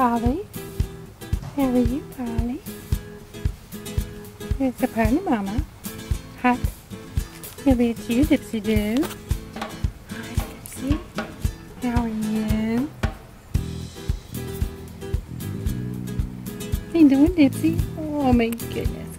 Polly. How are you, Polly? It's a party, Mama. Hot. Maybe it's you, Dipsey Doo. Hi, Dipsey. How are you? How you doing, Dipsey? Oh, my goodness.